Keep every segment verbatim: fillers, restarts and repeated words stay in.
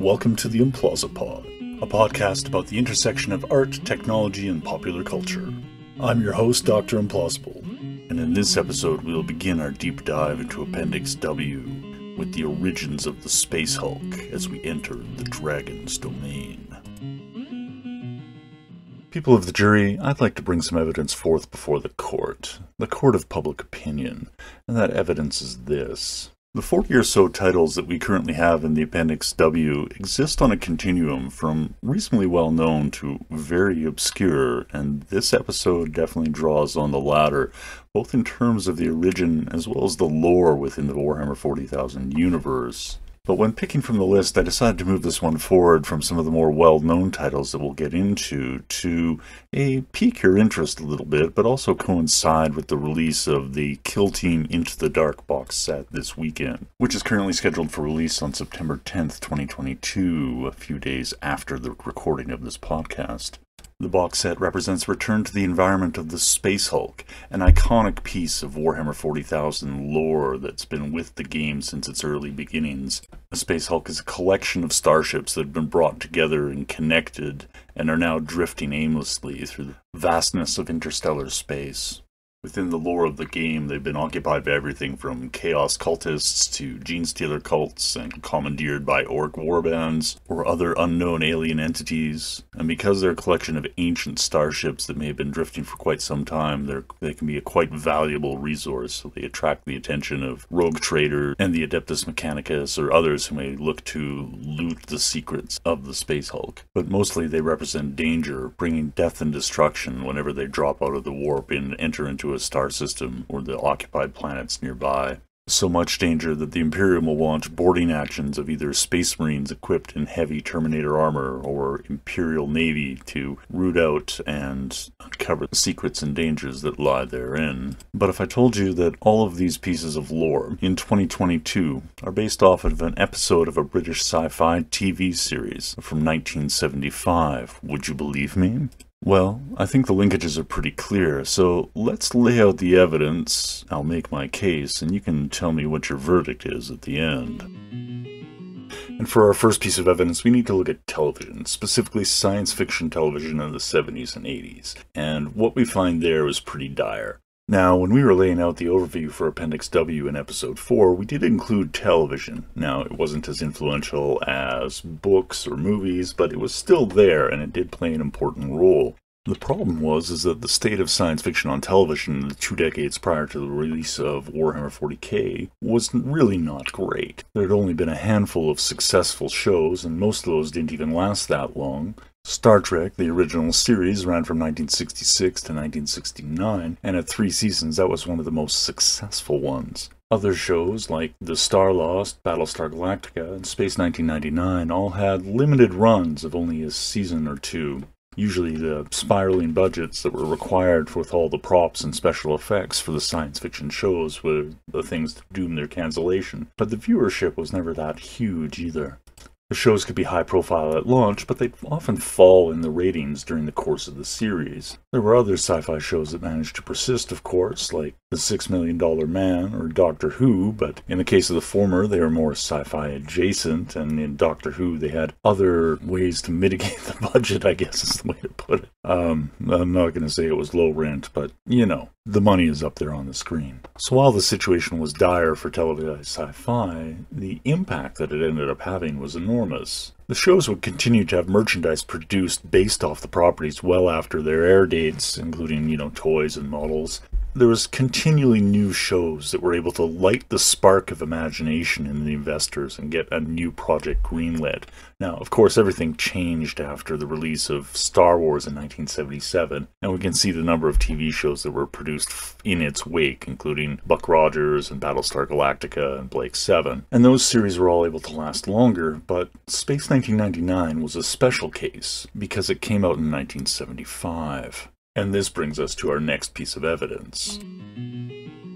Welcome to the ImplausiPod, a podcast about the intersection of art, technology, and popular culture. I'm your host, Doctor Implausible, and in this episode we'll begin our deep dive into Appendix W with the origins of the Space Hulk as we enter the Dragon's Domain. People of the jury, I'd like to bring some evidence forth before the court, the court of public opinion, and that evidence is this. The forty or so titles that we currently have in the Appendix W exist on a continuum from reasonably well known to very obscure, and this episode definitely draws on the latter, both in terms of the origin as well as the lore within the Warhammer forty thousand universe. But when picking from the list, I decided to move this one forward from some of the more well-known titles that we'll get into to a pique your interest a little bit, but also coincide with the release of the Kill Team Into the Dark box set this weekend, which is currently scheduled for release on September tenth, twenty twenty-two, a few days after the recording of this podcast. The box set represents return to the environment of the Space Hulk, an iconic piece of Warhammer forty thousand lore that's been with the game since its early beginnings. The Space Hulk is a collection of starships that have been brought together and connected, and are now drifting aimlessly through the vastness of interstellar space. Within the lore of the game, they've been occupied by everything from chaos cultists to gene-stealer cults and commandeered by orc warbands or other unknown alien entities. And because they're a collection of ancient starships that may have been drifting for quite some time, they're, they can be a quite valuable resource, so they attract the attention of Rogue Trader and the Adeptus Mechanicus or others who may look to loot the secrets of the Space Hulk. But mostly they represent danger, bringing death and destruction whenever they drop out of the warp and enter into a a star system or the occupied planets nearby. So much danger that the Imperium will launch boarding actions of either Space Marines equipped in heavy Terminator armor or Imperial Navy to root out and uncover the secrets and dangers that lie therein. But if I told you that all of these pieces of lore in twenty twenty-two are based off of an episode of a British sci-fi T V series from nineteen seventy-five, would you believe me? Well, I think the linkages are pretty clear, so let's lay out the evidence, I'll make my case, and you can tell me what your verdict is at the end. And for our first piece of evidence, we need to look at television, specifically science fiction television in the seventies and eighties, and what we find there is pretty dire. Now, when we were laying out the overview for Appendix W in Episode four, we did include television. Now, it wasn't as influential as books or movies, but it was still there, and it did play an important role. The problem was is that the state of science fiction on television in the two decades prior to the release of Warhammer forty K was really not great. There had only been a handful of successful shows, and most of those didn't even last that long. Star Trek, the original series, ran from nineteen sixty-six to nineteen sixty-nine, and at three seasons that was one of the most successful ones. Other shows like The Star Lost, Battlestar Galactica, and Space nineteen ninety-nine all had limited runs of only a season or two. Usually the spiraling budgets that were required with all the props and special effects for the science fiction shows were the things that doomed their cancellation, but the viewership was never that huge either. The shows could be high profile at launch, but they'd often fall in the ratings during the course of the series. There were other sci-fi shows that managed to persist, of course, like The Six Million Dollar Man or Doctor Who, but in the case of the former, they were more sci-fi adjacent, and in Doctor Who they had other ways to mitigate the budget, I guess is the way to put it. Um, I'm not going to say it was low rent, but, you know, the money is up there on the screen. So while the situation was dire for televised sci-fi, the impact that it ended up having was enormous. Enormous. The shows would continue to have merchandise produced based off the properties well after their air dates, including, you know, toys and models. There was continually new shows that were able to light the spark of imagination in the investors and get a new project greenlit. Now, of course, everything changed after the release of Star Wars in nineteen seventy-seven, and we can see the number of T V shows that were produced in its wake, including Buck Rogers and Battlestar Galactica and Blake Seven. And those series were all able to last longer, but Space nineteen ninety-nine was a special case because it came out in nineteen seventy-five. And this brings us to our next piece of evidence.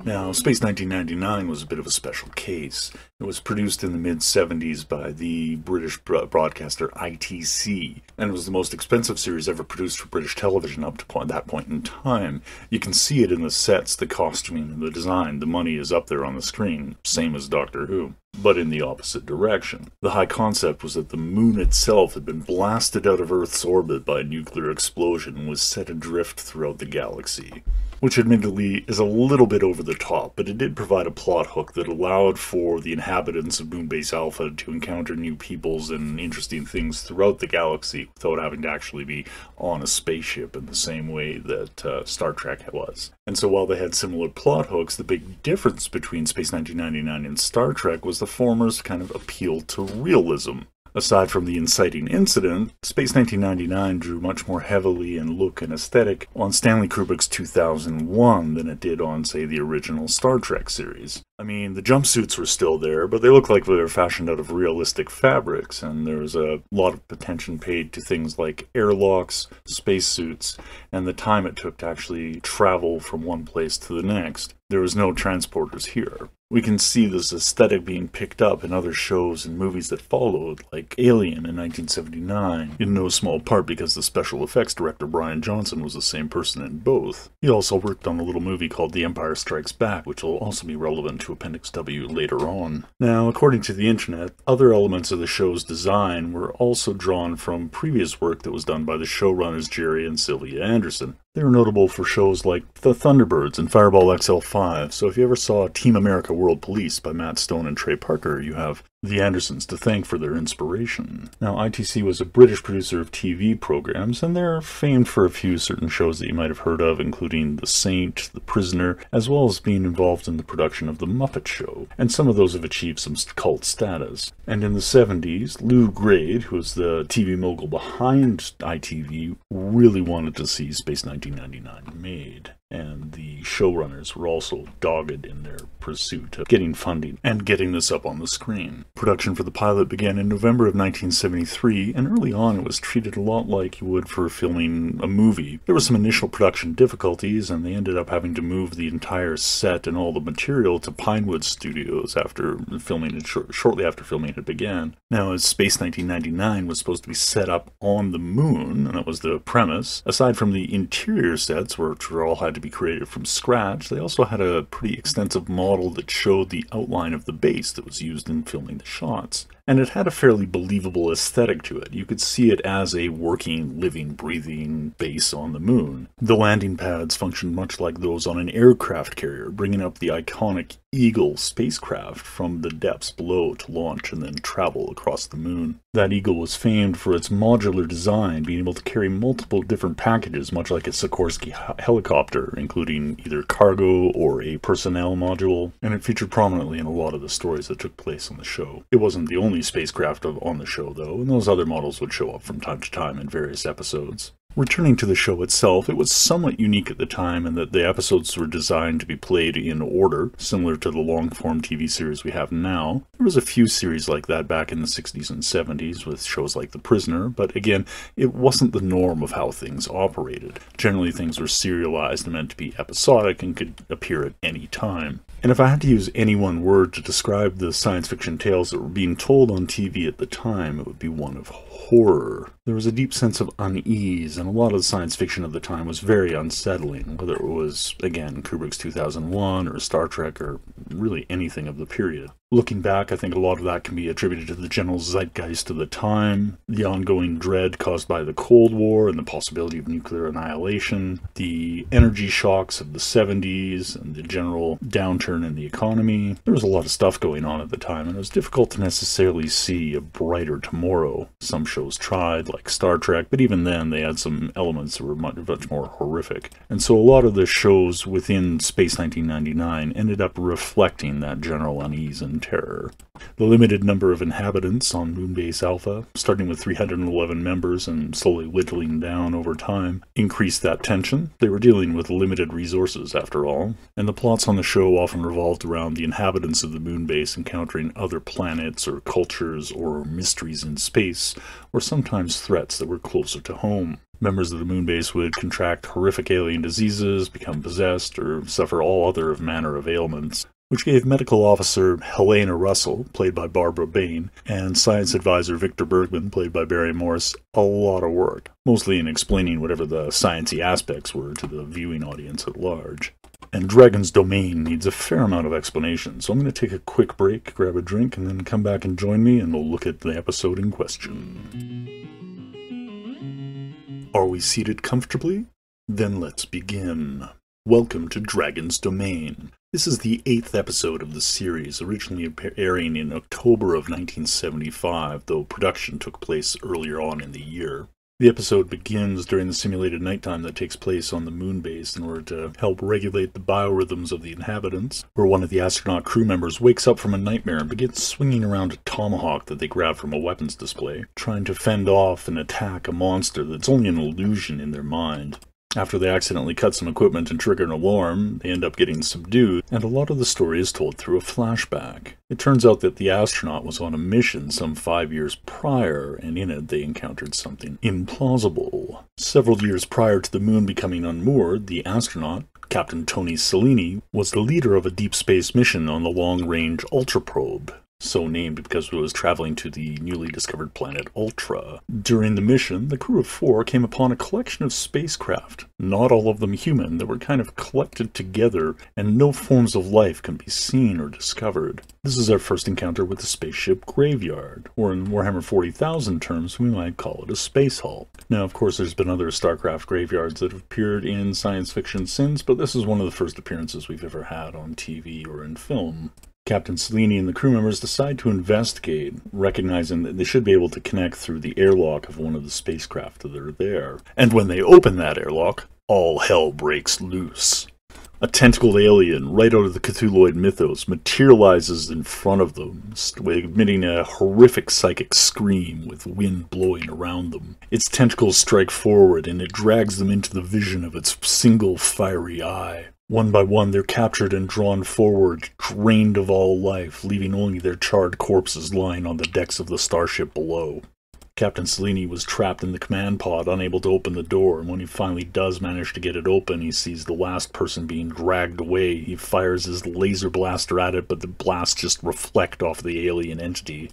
Now, Space nineteen ninety-nine was a bit of a special case. It was produced in the mid seventies by the British broadcaster I T C, and it was the most expensive series ever produced for British television up to that point in time. You can see it in the sets, the costuming, the design, the money is up there on the screen, same as Doctor Who. but in the opposite direction. The high concept was that the moon itself had been blasted out of Earth's orbit by a nuclear explosion and was set adrift throughout the galaxy, which admittedly is a little bit over the top, but it did provide a plot hook that allowed for the inhabitants of Moonbase Alpha to encounter new peoples and interesting things throughout the galaxy without having to actually be on a spaceship in the same way that uh, Star Trek was. And so while they had similar plot hooks, the big difference between Space nineteen ninety-nine and Star Trek was the former's kind of appeal to realism. Aside from the inciting incident, Space nineteen ninety-nine drew much more heavily in look and aesthetic on Stanley Kubrick's two thousand one than it did on, say, the original Star Trek series. I mean, the jumpsuits were still there, but they looked like they were fashioned out of realistic fabrics, and there was a lot of attention paid to things like airlocks, spacesuits, and the time it took to actually travel from one place to the next. There was no transporters here. We can see this aesthetic being picked up in other shows and movies that followed, like Alien in nineteen seventy-nine, in no small part because the special effects director Brian Johnson was the same person in both. He also worked on a little movie called The Empire Strikes Back, which will also be relevant to Appendix W later on. Now, according to the internet, other elements of the show's design were also drawn from previous work that was done by the showrunners Jerry and Sylvia Anderson. They were notable for shows like The Thunderbirds and Fireball X L five, so if you ever saw Team America World Police by Matt Stone and Trey Parker, you have the Andersons to thank for their inspiration. Now, I T C was a British producer of T V programs, and they're famed for a few certain shows that you might have heard of, including The Saint, The Prisoner, as well as being involved in the production of The Muppet Show, and some of those have achieved some cult status. And in the seventies, Lew Grade, who was the T V mogul behind I T V, really wanted to see Space nineteen ninety-nine made, and the showrunners were also dogged in their pursuit of getting funding and getting this up on the screen. Production for the pilot began in November of nineteen seventy-three, and early on it was treated a lot like you would for filming a movie. There were some initial production difficulties, and they ended up having to move the entire set and all the material to Pinewood Studios after filming it shor shortly after filming it began. Now, as Space nineteen ninety-nine was supposed to be set up on the moon, and that was the premise, aside from the interior sets, which were all had to be created from scratch, they also had a pretty extensive model that showed the outline of the base that was used in filming the shots. And it had a fairly believable aesthetic to it. You could see it as a working, living, breathing base on the moon. The landing pads functioned much like those on an aircraft carrier, bringing up the iconic Eagle spacecraft from the depths below to launch and then travel across the moon. That Eagle was famed for its modular design, being able to carry multiple different packages, much like a Sikorsky helicopter, including either cargo or a personnel module, and it featured prominently in a lot of the stories that took place on the show. It wasn't the only spacecraft on the show, though, and those other models would show up from time to time in various episodes. Returning to the show itself, it was somewhat unique at the time in that the episodes were designed to be played in order, similar to the long-form T V series we have now. There was a few series like that back in the sixties and seventies with shows like The Prisoner, but again, it wasn't the norm of how things operated. Generally, things were serialized and meant to be episodic and could appear at any time. And if I had to use any one word to describe the science fiction tales that were being told on T V at the time, it would be one of horror. There was a deep sense of unease, and a lot of the science fiction of the time was very unsettling, whether it was, again, Kubrick's two thousand one, or Star Trek, or really anything of the period. Looking back, I think a lot of that can be attributed to the general zeitgeist of the time, the ongoing dread caused by the Cold War and the possibility of nuclear annihilation, the energy shocks of the seventies, and the general downturn in the economy. There was a lot of stuff going on at the time, and it was difficult to necessarily see a brighter tomorrow. Some shows tried, like Star Trek, but even then they had some elements that were much, much more horrific. And so a lot of the shows within Space nineteen ninety-nine ended up reflecting that general unease and terror. The limited number of inhabitants on Moonbase Alpha, starting with three hundred eleven members and slowly whittling down over time, increased that tension. They were dealing with limited resources after all, and the plots on the show often revolved around the inhabitants of the Moonbase encountering other planets or cultures or mysteries in space, or sometimes threats that were closer to home. Members of the Moonbase would contract horrific alien diseases, become possessed, or suffer all other manner of ailments, which gave medical officer Helena Russell, played by Barbara Bain, and science advisor Victor Bergman, played by Barry Morse, a lot of work, mostly in explaining whatever the science-y aspects were to the viewing audience at large. And Dragon's Domain needs a fair amount of explanation, so I'm going to take a quick break, grab a drink, and then come back and join me, and we'll look at the episode in question. Are we seated comfortably? Then let's begin. Welcome to Dragon's Domain. This is the eighth episode of the series, originally airing in October of nineteen seventy-five, though production took place earlier on in the year. The episode begins during the simulated nighttime that takes place on the Moonbase in order to help regulate the biorhythms of the inhabitants, where one of the astronaut crew members wakes up from a nightmare and begins swinging around a tomahawk that they grab from a weapons display, trying to fend off and attack a monster that's only an illusion in their mind. After they accidentally cut some equipment and trigger an alarm, they end up getting subdued, and a lot of the story is told through a flashback. It turns out that the astronaut was on a mission some five years prior, and in it they encountered something implausible. Several years prior to the moon becoming unmoored, the astronaut, Captain Tony Cellini, was the leader of a deep space mission on the long-range Ultra probe, so named because it was traveling to the newly discovered planet Ultra. During the mission, the crew of four came upon a collection of spacecraft, not all of them human, that were kind of collected together, and no forms of life can be seen or discovered. This is our first encounter with the spaceship graveyard, or in Warhammer forty thousand terms, we might call it a Space Hulk. Now, of course, there's been other StarCraft graveyards that have appeared in science fiction since, but this is one of the first appearances we've ever had on T V or in film. Captain Cellini and the crew members decide to investigate, recognizing that they should be able to connect through the airlock of one of the spacecraft that are there. And when they open that airlock, all hell breaks loose. A tentacled alien, right out of the Cthulhuid mythos, materializes in front of them, emitting a horrific psychic scream with wind blowing around them. Its tentacles strike forward, and it drags them into the vision of its single fiery eye. One by one, they're captured and drawn forward, drained of all life, leaving only their charred corpses lying on the decks of the starship below. Captain Cellini was trapped in the command pod, unable to open the door, and when he finally does manage to get it open, he sees the last person being dragged away. He fires his laser blaster at it, but the blasts just reflect off the alien entity.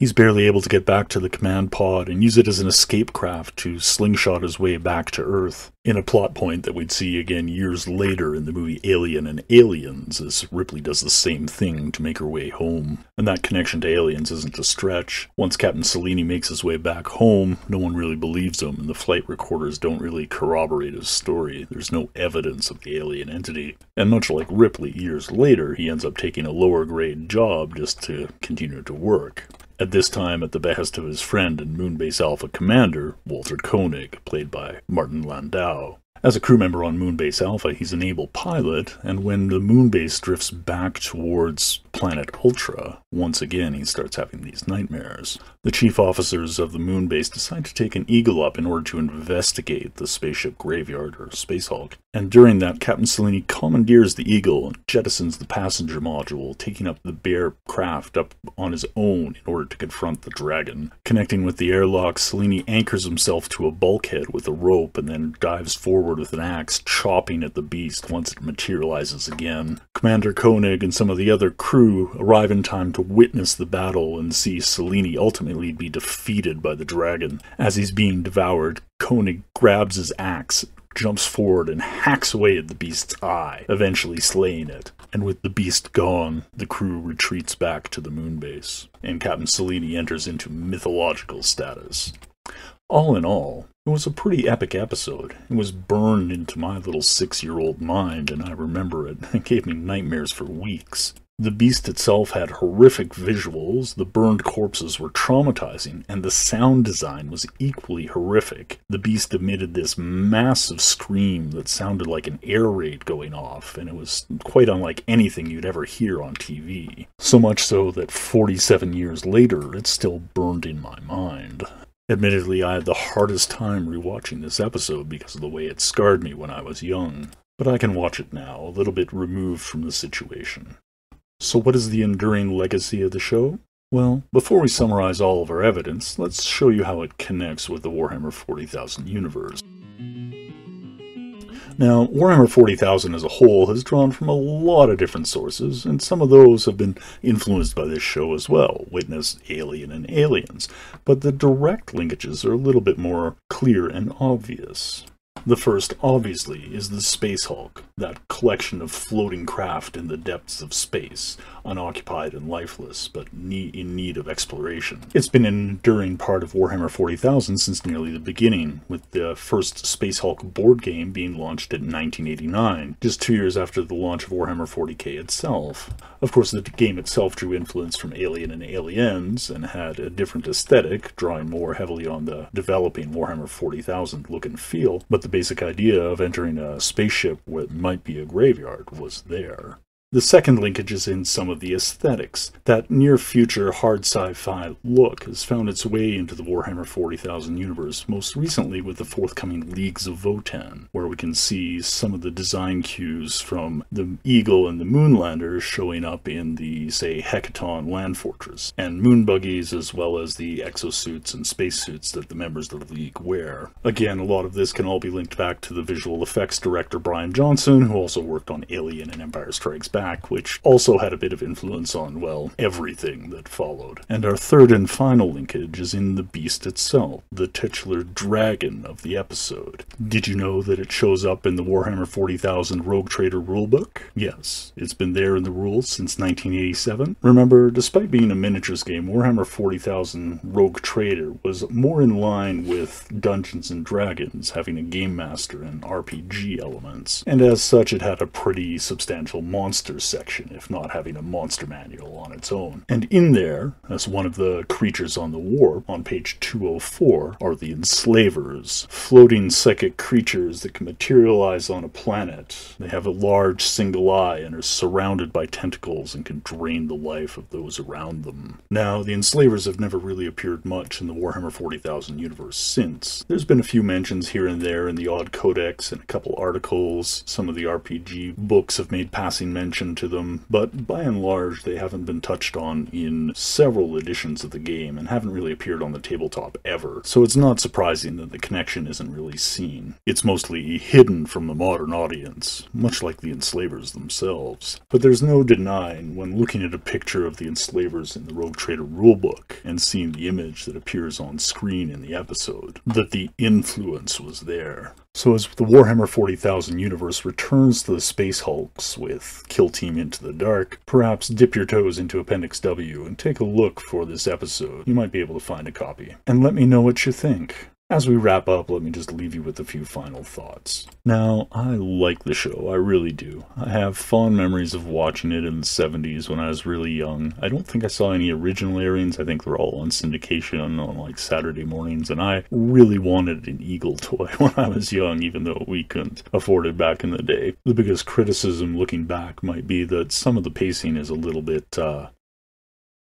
He's barely able to get back to the command pod and use it as an escape craft to slingshot his way back to Earth. In a plot point that we'd see again years later in the movie Alien and Aliens, as Ripley does the same thing to make her way home. And that connection to aliens isn't a stretch. Once Captain Cellini makes his way back home, no one really believes him, and the flight recorders don't really corroborate his story. There's no evidence of the alien entity. And much like Ripley, years later, he ends up taking a lower grade job just to continue to work. At this time, at the behest of his friend and Moonbase Alpha commander, Walter Koenig, played by Martin Landau. As a crew member on Moonbase Alpha, he's an able pilot, and when the Moonbase drifts back towards planet Ultra, once again he starts having these nightmares. The chief officers of the Moonbase decide to take an Eagle up in order to investigate the spaceship graveyard, or Space Hulk, and during that, Captain Cellini commandeers the Eagle and jettisons the passenger module, taking up the bare craft up on his own in order to confront the dragon. Connecting with the airlock, Cellini anchors himself to a bulkhead with a rope and then dives forward with an axe, chopping at the beast once it materializes again. Commander Koenig and some of the other crew arrive in time to witness the battle and see Cellini ultimately be defeated by the dragon. As he's being devoured, Koenig grabs his axe, jumps forward, and hacks away at the beast's eye, eventually slaying it. And with the beast gone, the crew retreats back to the Moonbase, and Captain Cellini enters into mythological status. All in all, it was a pretty epic episode. It was burned into my little six-year-old mind, and I remember it. It gave me nightmares for weeks. The beast itself had horrific visuals, the burned corpses were traumatizing, and the sound design was equally horrific. The beast emitted this massive scream that sounded like an air raid going off, and it was quite unlike anything you'd ever hear on T V. So much so that forty-seven years later, it's still burned in my mind. Admittedly, I had the hardest time rewatching this episode because of the way it scarred me when I was young, but I can watch it now, a little bit removed from the situation. So what is the enduring legacy of the show? Well, before we summarize all of our evidence, let's show you how it connects with the Warhammer forty thousand universe. Now, Warhammer forty thousand as a whole has drawn from a lot of different sources, and some of those have been influenced by this show as well, witness Alien and Aliens, but the direct linkages are a little bit more clear and obvious. The first, obviously, is the Space Hulk, that collection of floating craft in the depths of space, unoccupied and lifeless, but ne- in need of exploration. It's been an enduring part of Warhammer forty thousand since nearly the beginning, with the first Space Hulk board game being launched in nineteen eighty-nine, just two years after the launch of Warhammer forty K itself. Of course, the game itself drew influence from Alien and Aliens, and had a different aesthetic, drawing more heavily on the developing Warhammer forty thousand look and feel, but the basic idea of entering a spaceship with might be a graveyard was there. The second linkage is in some of the aesthetics. That near-future hard sci-fi look has found its way into the Warhammer forty thousand universe, most recently with the forthcoming Leagues of Votan, where we can see some of the design cues from the Eagle and the Moonlander showing up in the, say, Hecaton land fortress, and moon buggies as well as the exosuits and spacesuits that the members of the League wear. Again, a lot of this can all be linked back to the visual effects director Brian Johnson, who also worked on Alien and Empire Strikes Back. Back, which also had a bit of influence on, well, everything that followed. And our third and final linkage is in the beast itself, the titular dragon of the episode. Did you know that it shows up in the Warhammer forty thousand Rogue Trader rulebook? Yes, it's been there in the rules since nineteen eighty-seven. Remember, despite being a miniatures game, Warhammer forty thousand Rogue Trader was more in line with Dungeons and Dragons, having a game master and R P G elements, and as such it had a pretty substantial monster section, if not having a monster manual on its own. And in there, as one of the creatures on the warp, on page two oh four, are the Enslavers, floating psychic creatures that can materialize on a planet. They have a large single eye and are surrounded by tentacles and can drain the life of those around them. Now, the Enslavers have never really appeared much in the Warhammer forty thousand universe since. There's been a few mentions here and there in the Odd Codex and a couple articles. Some of the R P G books have made passing mention to them, but by and large they haven't been touched on in several editions of the game and haven't really appeared on the tabletop ever, so it's not surprising that the connection isn't really seen. It's mostly hidden from the modern audience, much like the Enslavers themselves. But there's no denying, when looking at a picture of the Enslavers in the Rogue Trader rulebook and seeing the image that appears on screen in the episode, that the influence was there. So as the Warhammer forty thousand universe returns to the Space Hulks with Kill Team Into the Dark, perhaps dip your toes into Appendix W and take a look for this episode. You might be able to find a copy. And let me know what you think. As we wrap up, let me just leave you with a few final thoughts. Now, I like the show, I really do. I have fond memories of watching it in the seventies when I was really young. I don't think I saw any original airings, I think they're all on syndication on like Saturday mornings, and I really wanted an Eagle toy when I was young, even though we couldn't afford it back in the day. The biggest criticism looking back might be that some of the pacing is a little bit, uh,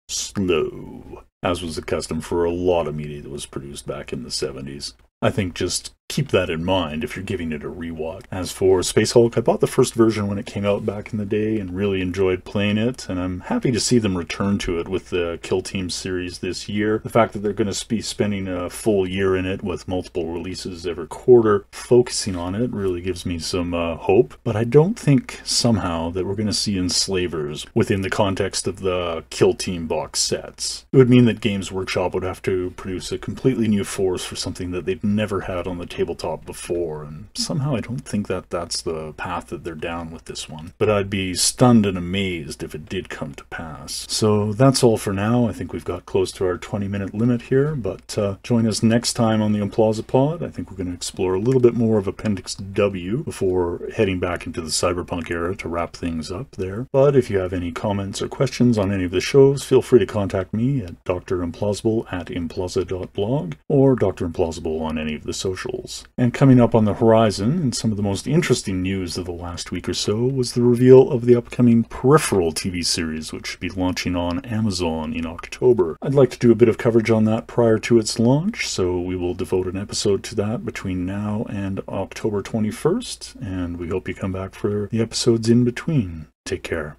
slow, as was the custom for a lot of media that was produced back in the seventies. I think just keep that in mind if you're giving it a rewatch. As for Space Hulk, I bought the first version when it came out back in the day and really enjoyed playing it, and I'm happy to see them return to it with the Kill Team series this year. The fact that they're going to be spending a full year in it with multiple releases every quarter, focusing on it, really gives me some uh, hope. But I don't think somehow that we're going to see Enslavers within the context of the Kill Team box sets. It would mean that Games Workshop would have to produce a completely new force for something that they've never had on the tabletop before, and somehow I don't think that that's the path that they're down with this one. But I'd be stunned and amazed if it did come to pass. So that's all for now. I think we've got close to our twenty minute limit here, but uh, join us next time on the ImplausiPod. I think we're going to explore a little bit more of Appendix W before heading back into the cyberpunk era to wrap things up there. But if you have any comments or questions on any of the shows, feel free to contact me at drimplausible at implausa dot blog or drimplausible on any of the socials. And coming up on the horizon, and some of the most interesting news of the last week or so, was the reveal of the upcoming Peripheral T V series, which should be launching on Amazon in October. I'd like to do a bit of coverage on that prior to its launch, so we will devote an episode to that between now and October twenty-first, and we hope you come back for the episodes in between. Take care.